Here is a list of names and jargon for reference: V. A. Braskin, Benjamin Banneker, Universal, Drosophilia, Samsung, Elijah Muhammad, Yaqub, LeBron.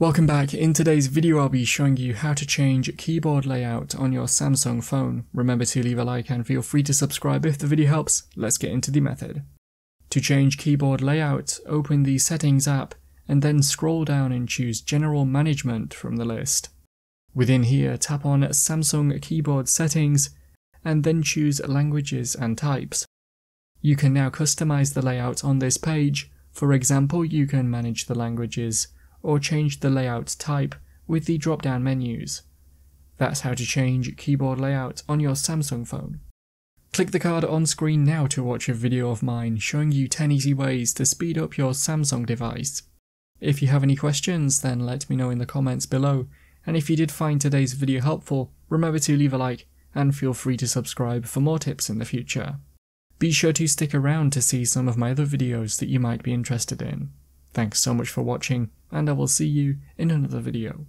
Welcome back. In today's video I'll be showing you how to change keyboard layout on your Samsung phone. Remember to leave a like and feel free to subscribe if the video helps. Let's get into the method. To change keyboard layout, open the Settings app and then scroll down and choose General Management from the list. Within here, tap on Samsung Keyboard Settings and then choose Languages and Types. You can now customize the layout on this page. For example, you can manage the languages or change the layout type with the drop-down menus. That's how to change keyboard layout on your Samsung phone. Click the card on screen now to watch a video of mine showing you 10 easy ways to speed up your Samsung device. If you have any questions, then let me know in the comments below, and if you did find today's video helpful, remember to leave a like and feel free to subscribe for more tips in the future. Be sure to stick around to see some of my other videos that you might be interested in. Thanks so much for watching, and I will see you in another video.